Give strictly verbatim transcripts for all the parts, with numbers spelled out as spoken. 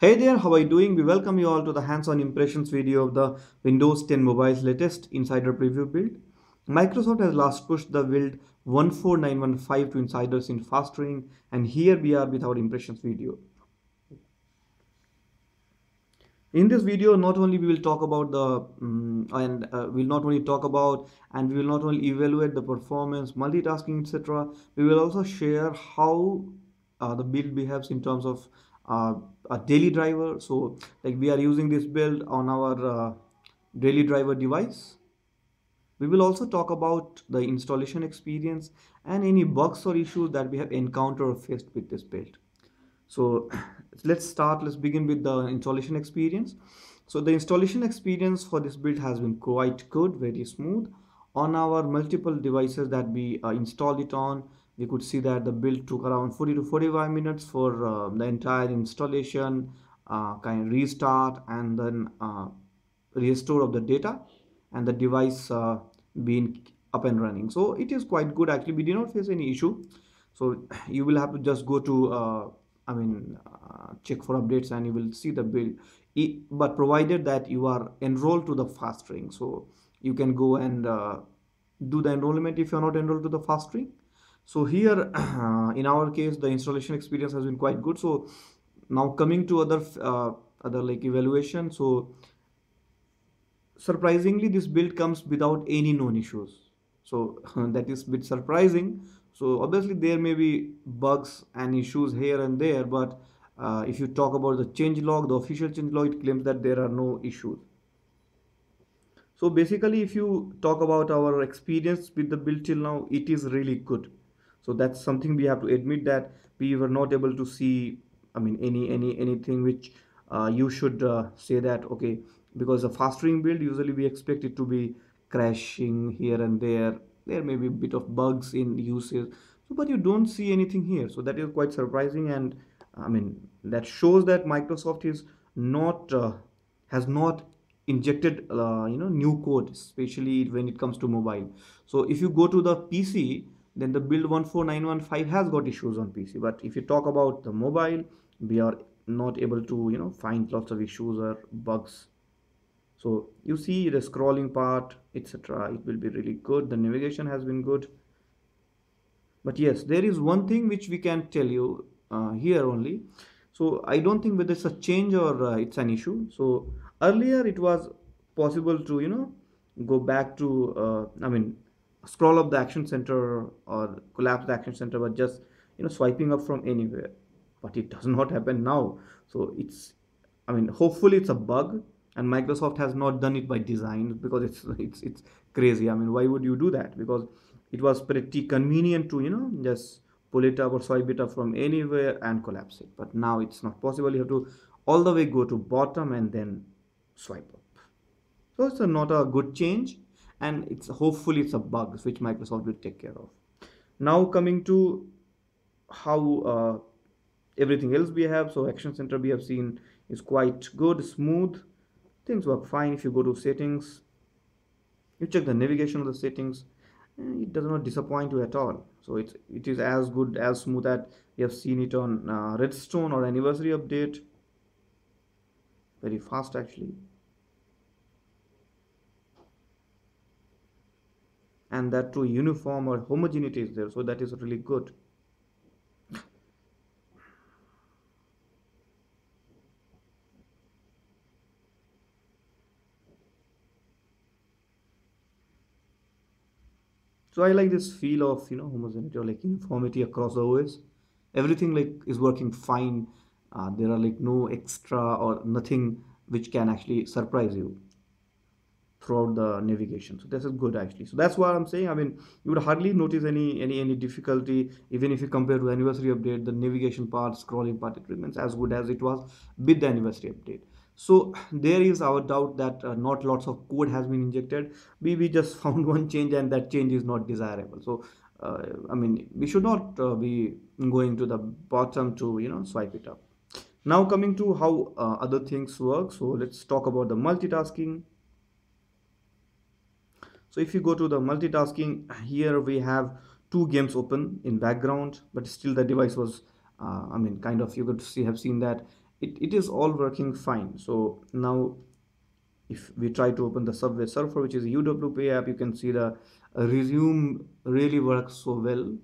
Hey there, how are you doing? We welcome you all to the hands-on impressions video of the Windows ten mobile's latest Insider Preview build. Microsoft has last pushed the build one four nine one five to insiders in fast training, and here we are with our impressions video. In this video, not only we will talk about the um, and uh, we'll not only talk about and we will not only evaluate the performance, multitasking, et cetera. We will also share how uh, the build behaves in terms of Uh, a daily driver. So like we are using this build on our uh, daily driver device. We will also talk about the installation experience and any bugs or issues that we have encountered or faced with this build. So let's start, let's begin with the installation experience. So the installation experience for this build has been quite good, very smooth. On our multiple devices that we uh, installed it on, we could see that the build took around forty to forty-five minutes for uh, the entire installation, uh, kind of restart, and then uh, restore of the data and the device uh, being up and running. So it is quite good actually. We did not face any issue. So you will have to just go to, uh, I mean, uh, check for updates and you will see the build. It, but provided that you are enrolled to the fast ring, so you can go and uh, do the enrollment if you're not enrolled to the fast ring. So here uh, in our case, the installation experience has been quite good. So now coming to other uh, other like evaluation. So surprisingly, this build comes without any known issues. So that is a bit surprising. So obviously there may be bugs and issues here and there, but uh, if you talk about the changelog, the official changelog, it claims that there are no issues. So basically, if you talk about our experience with the build till now, it is really good. So that's something we have to admit, that we were not able to see, I mean, any any anything which uh, you should uh, say that, okay, because a fast ring build, usually we expect it to be crashing here and there. There may be a bit of bugs in uses, so, but you don't see anything here. So that is quite surprising. And I mean, that shows that Microsoft is not, uh, has not injected, uh, you know, new code, especially when it comes to mobile. So if you go to the P C, then the build one four nine one five has got issues on P C, but if you talk about the mobile, we are not able to, you know, find lots of issues or bugs. So you see the scrolling part, et cetera. It will be really good. The navigation has been good. But yes, there is one thing which we can tell you uh, here only. So I don't think whether it's a change or uh, it's an issue. So earlier it was possible to, you know, go back to, uh, I mean, scroll up the action center or collapse the action center, but just, you know, swiping up from anywhere, but it does not happen now. So it's, I mean, hopefully it's a bug and Microsoft has not done it by design, because it's it's it's crazy. I mean, why would you do that? Because it was pretty convenient to, you know, just pull it up or swipe it up from anywhere and collapse it, but now it's not possible. You have to all the way go to bottom and then swipe up. So it's a, not a good change. And it's hopefully it's a bug which Microsoft will take care of. Now coming to how uh, everything else we have. So Action Center we have seen is quite good, smooth. Things work fine. If you go to settings, you check the navigation of the settings, it does not disappoint you at all. So it's, it is as good, as smooth that we have seen it on uh, Redstone or anniversary update. Very fast actually. And that too, uniform or homogeneity is there, so that is really good. So I like this feel of, you know, homogeneity or like uniformity across the O S. Everything like is working fine. Uh, there are like no extra or nothing which can actually surprise you throughout the navigation. So this is good actually. So that's what I'm saying. I mean, you would hardly notice any any any difficulty. Even if you compare to anniversary update, the navigation part, scrolling part, it remains as good as it was with the anniversary update. So there is our doubt that uh, not lots of code has been injected. We, we just found one change, and that change is not desirable. So uh, I mean, we should not uh, be going to the bottom to, you know, swipe it up. Now coming to how uh, other things work. So let's talk about the multitasking. So if you go to the multitasking, here we have two games open in background, but still the device was, uh, I mean, kind of, you could see, have seen that it, it is all working fine. So now if we try to open the Subway Surfer, which is a U W P app, you can see the resume really works so well.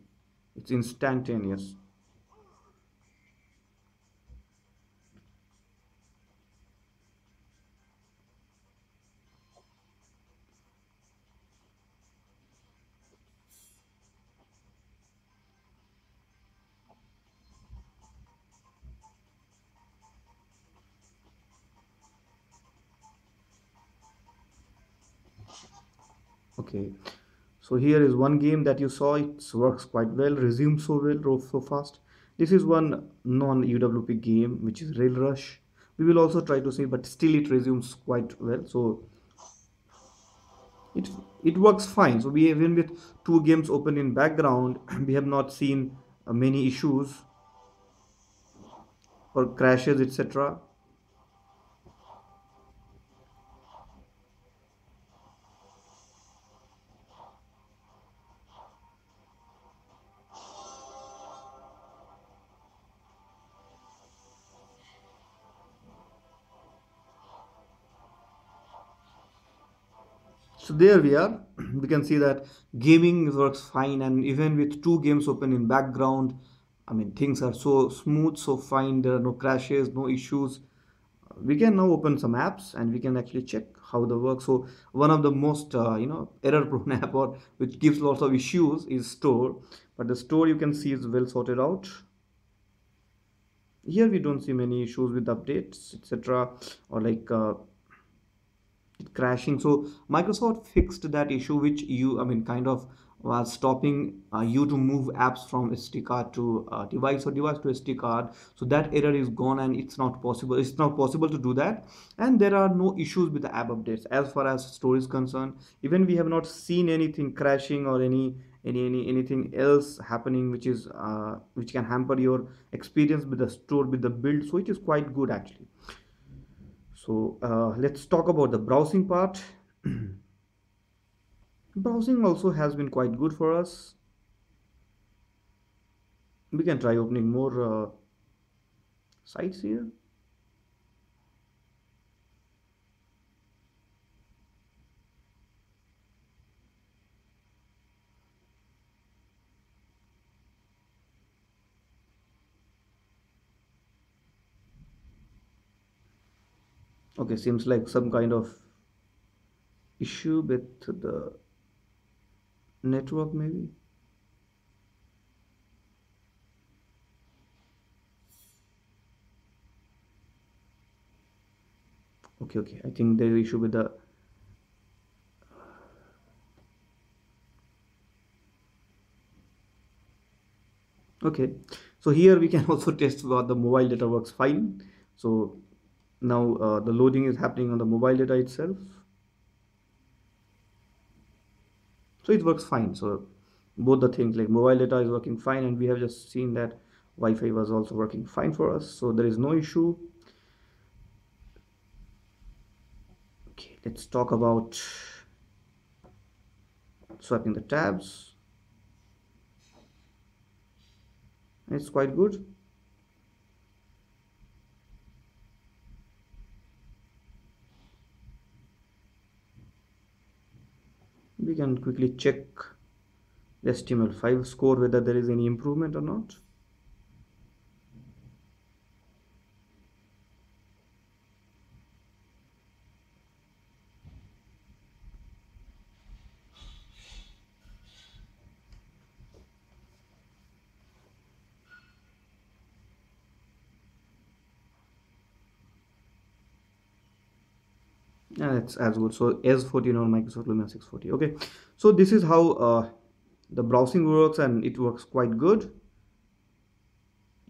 It's instantaneous. Okay, so here is one game that you saw. It works quite well, resumes so well, rove so fast. This is one non-U W P game, which is Rail Rush. We will also try to see, but still it resumes quite well. So it it works fine. So we, even with two games open in background, we have not seen uh, many issues or crashes, et cetera. So there we are. We can see that gaming works fine, and even with two games open in background, I mean, things are so smooth, so fine. There are no crashes, no issues. We can now open some apps and we can actually check how they work. So one of the most uh, you know, error prone app, or which gives lots of issues, is Store. But the Store, you can see, is well sorted out. Here we don't see many issues with updates, etc., or like uh, crashing. So Microsoft fixed that issue, which you I mean kind of was stopping uh, you to move apps from S D card to uh, device, or device to S D card. So that error is gone, and it's not possible it's not possible to do that. And there are no issues with the app updates as far as Store is concerned. Even we have not seen anything crashing or any any, any anything else happening which is uh, which can hamper your experience with the Store, with the build. So it is quite good actually. So uh, let's talk about the browsing part. Browsing also has been quite good for us. We can try opening more uh, sites here. Okay, seems like some kind of issue with the network, maybe. Okay, okay, I think there is an issue with the okay. So here we can also test what the mobile data works fine. So now uh, the loading is happening on the mobile data itself, so it works fine. So both the things, like mobile data is working fine, and we have just seen that Wi-Fi was also working fine for us, so there is no issue. Okay, let's talk about swiping the tabs. It's quite good. We can quickly check the H T M L five score, whether there is any improvement or not. Yeah, that's as good. So S fourteen on Microsoft Lumia six forty. Okay, so this is how uh, the browsing works, and it works quite good.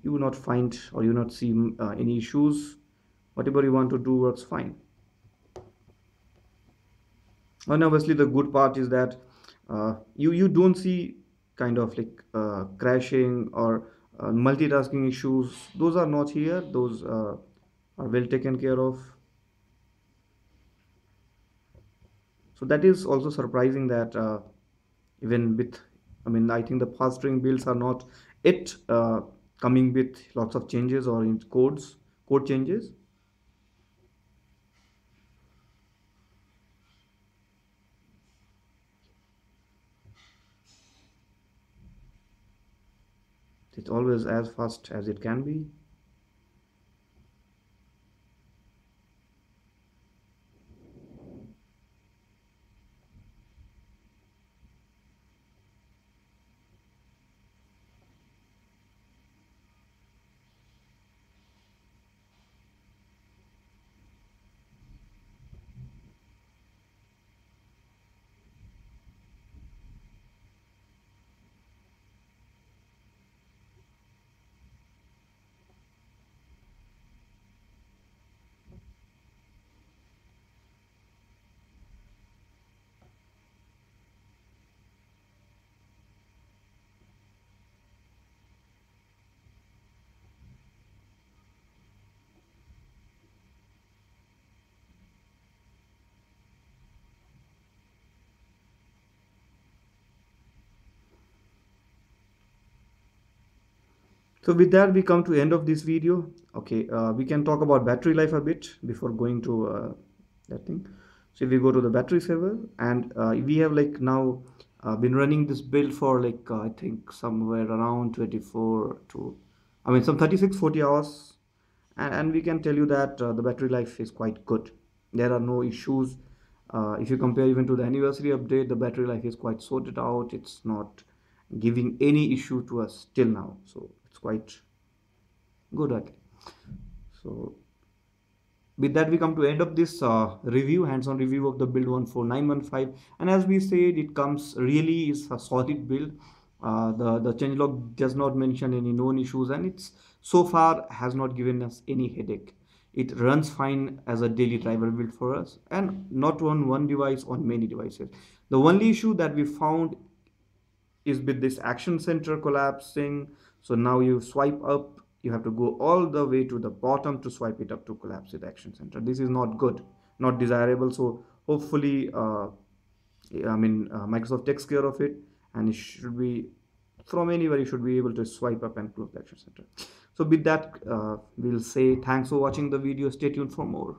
You will not find, or you will not see uh, any issues. Whatever you want to do works fine. And obviously the good part is that uh, you you don't see kind of like uh, crashing or uh, multitasking issues. Those are not here. Those uh, are well taken care of. So that is also surprising, that uh, even with, I mean, I think the past string builds are not it uh, coming with lots of changes or in codes. code changes. It's always as fast as it can be. So with that, we come to the end of this video. Okay, uh, we can talk about battery life a bit before going to uh, that thing. So if we go to the battery server, and uh, we have like now uh, been running this build for like uh, I think somewhere around twenty-four to I mean some thirty-six forty hours, and, and we can tell you that uh, the battery life is quite good. There are no issues. Uh, if you compare even to the anniversary update, the battery life is quite sorted out. It's not giving any issue to us till now. So quite good. Okay, so with that we come to end of this uh, review, hands-on review of the build one four nine one five, and as we said, it comes really is a solid build. uh, the the changelog does not mention any known issues, and it's so far has not given us any headache. It runs fine as a daily driver build for us, and not on one device, on many devices. The only issue that we found is with this action center collapsing. So now you swipe up, you have to go all the way to the bottom to swipe it up to collapse the action center. This is not good, not desirable. So hopefully, uh, I mean, uh, Microsoft takes care of it, and it should be, from anywhere you should be able to swipe up and close the action center. So with that, uh, we'll say thanks for watching the video. Stay tuned for more.